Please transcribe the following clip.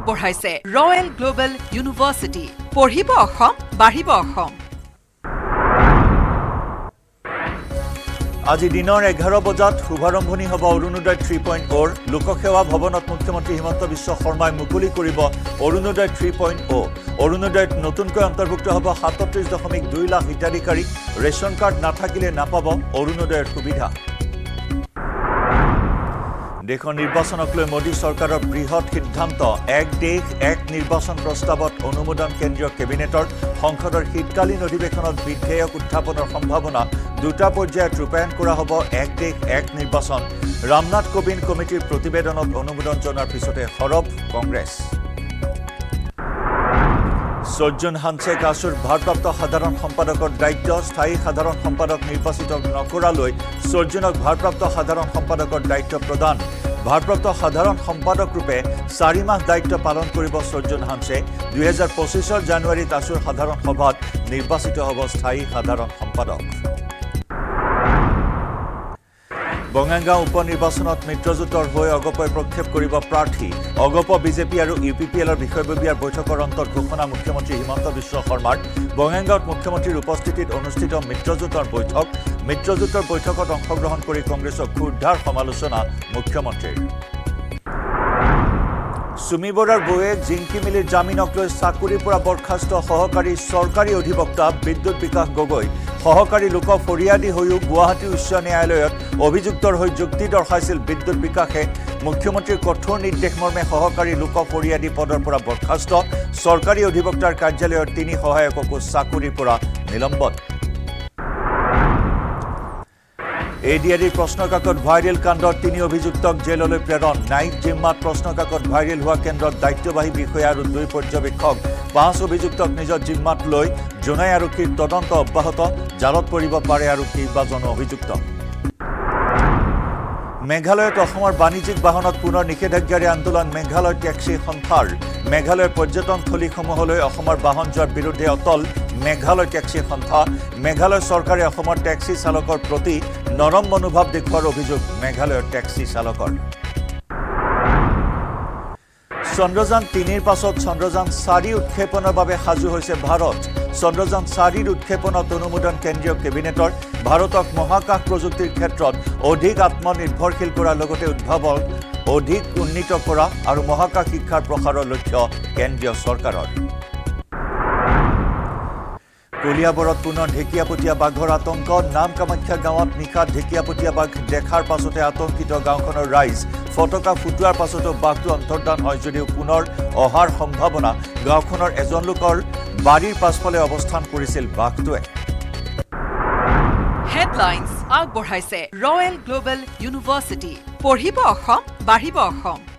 আগবঢ়াইছে Royal global university পঢ়িব অসম বাঢ়িব অসম আজি দিনৰ 11 বজাত শুভাৰম্ভনি হ'ব অৰুণোদয় 3.0 লোকসেৱা ভৱনত মুখ্যমন্ত্ৰী হিমন্ত বিশ্ব শৰ্মাই মুকলি কৰিব অৰুণোদয় 3.0 অৰুণোদয়ত নতুনকৈ অন্তৰ্ভুক্ত হ'ব 37.2 লাখ হিতাধিকাৰী ৰেশন কাৰ্ড নাথাকিলে নাপাব অৰুণোদয়ৰ সুবিধা দেখোন নিৰ্বাচনক লৈ মোদী চৰকাৰৰ বৃহৎ সিদ্ধান্ত এক দেশ এক নিৰ্বাচন প্ৰস্তাৱত অনুমোদন কেন্দ্ৰীয় কেবিনেটৰ সংসদৰ শীতকালীন অধিৱেশনত বিধেয়ক উত্থাপনৰ সম্ভাৱনা দুটা পৰ্যায়ত ৰূপায়ণ কৰা হ'ব এক দেশ এক নিৰ্বাচন ৰামনাথ কোবিন্দ কমিটিৰ প্ৰতিবেদনত অনুমোদন জনাৰ পিছতে হৰব কংগ্ৰেছ সজ্জন হানসেক আসুর ভারপ্রাপ্ত সাধারণ সম্পাদকর দায়িত্ব স্থায়ী সাধারণ সম্পাদক নির্বাচিত নকরালৈ সজ্জনক ভারপ্রাপ্ত সাধারণ সম্পাদকর দায়িত্ব প্রদান ভারপ্রাপ্ত সাধারণ সম্পাদক রূপে 4 মাস দায়িত্ব পালন করিব সজ্জন হানসে 2025 জানুয়ারিত আসুর সাধারণ সভাত নির্বাচিত হব স্থায়ী সাধারণ সম্পাদক বঙাইগাঁও উপনির্বাচনত মিত্ৰজোটৰ হৈ অগপই প্ৰক্ষেপ কৰিব প্ৰাৰ্থী অগপ বিজেপি আৰু ইউপিপিএলৰ বিষয়ববীয়াৰ বৈঠকৰ অন্তত ঘোষণা মুখ্যমন্ত্ৰী হিমন্ত বিশ্ব শৰ্মাৰ বঙাইগাঁৱত মুখ্যমন্ত্ৰীৰ উপস্থিতিত অনুষ্ঠিত মিত্ৰজোটৰ বৈঠকত অংশগ্ৰহণ কৰি কংগ্ৰেছৰ ক্ষুদ্ধাৰ সমালোচনা মুখ্যমন্ত্ৰীৰ সুমি বৰাৰ বয়ে জিংকি মিলিৰ জামিনক লৈ চাকুৰিৰ পৰা বৰ্খাস্ত সহকাৰী চৰকাৰী অধিবক্তা বিদ্যুৎ বিকাশ গগৈ সহকাৰী লোক ফৰিয়াদী হৈও গুৱাহাটী উচ্চ ন্যায়ালয়ত অভিযুক্তৰ হৈ যুক্তি দৰ্শাইছিল বিদ্যুৎ বিকাশে মুখ্যমন্ত্ৰীৰ কঠোৰ নিৰ্দেশ মৰ্মে সহকাৰী লোক ফৰিয়াদী পদৰ পৰা বৰ্খাস্ত চৰকাৰী অধিবক্তাৰ কাৰ্যালয়ৰ তিনি সহায়কক চাকুৰিৰ পৰা নিলম্বন এডিআৰডি প্ৰশ্নকাকত ভাইৰাল কাণ্ডত তিনি অভিযুক্তক জেললৈ প্ৰেৰণ নাইট জিম্মাত প্ৰশ্নকাকত ভাইৰাল হোৱা কেন্দ্ৰত দায়িত্ববাহী বিষয়া আৰু দুই পৰ্যবেক্ষক পাঁচ অভিযুক্তক নিজৰ জিম্মাত লৈ জোনাই আৰক্ষীৰ তদন্ত অব্যাহত জালত পৰিব পাৰে আৰু কেইবাজন অভিযুক্ত মেঘালয়ত অসমৰ বাণিজ্যিক বাহনত পুনৰ নিষেধাজ্ঞাৰে আন্দোলন মেঘালয় টেক্সি সংস্থাৰ মেঘালয় পৰ্যটনস্থলীসমূহলৈ অসমৰ বাহন যোৱাৰ বিৰুদ্ধে অটল মেঘালয় টেক্সি সংস্থা মেঘালয় চৰকাৰে অসমৰ টেক্সি চালকৰ প্ৰতি নৰম মনোভাৱ দেখুৱাৰ অভিযোগ মেঘালয়ৰ টেক্সি চালকৰ চন্দ্ৰযান ৩ৰ পাছত চন্দ্ৰযান ৪ উৎক্ষেপণৰ বাবে সাজু হৈছে ভাৰত চন্দ্ৰযান ৪ৰ উৎক্ষেপণত অনুমোদন কেন্দ্ৰীয় কেবিনেটৰ ভাৰতক মহাকাশ প্ৰযুক্তিৰ ক্ষেত্ৰত অধিক আত্মনিৰ্ভৰশীল কৰাৰ লগতে উদ্ভাৱন অধিক উন্নীত কৰা আৰু মহাকাশ শিক্ষাৰ প্ৰসাৰৰ লক্ষ্য কেন্দ্ৰীয় চৰকাৰৰ কলিয়াবৰত পুনৰ ঢেকিয়াপতীয়া বাঘৰ আতংক নাম কামাখ্যা গাঁৱত নিশা ঢেকিয়াপতীয়া বাঘ দেখাৰ পাছতে আতংকিত গাঁওখনৰ ৰাইজ ফটকা ফুটোৱাৰ পাছতো বাঘটো অন্তৰ্ধান হয় যদিও পুনৰ অহাৰ সম্ভাৱনা গাঁওখনৰ এজন লোকৰ বাৰীৰ পাছফালে অৱস্থান কৰিছিল বাঘটোৱে হেডলাইনছ আগবঢ়াইছে ৰয়েল গ্লোবাল ইউনিভাৰ্চিটি পঢ়িব অসম বাঢ়িব অসম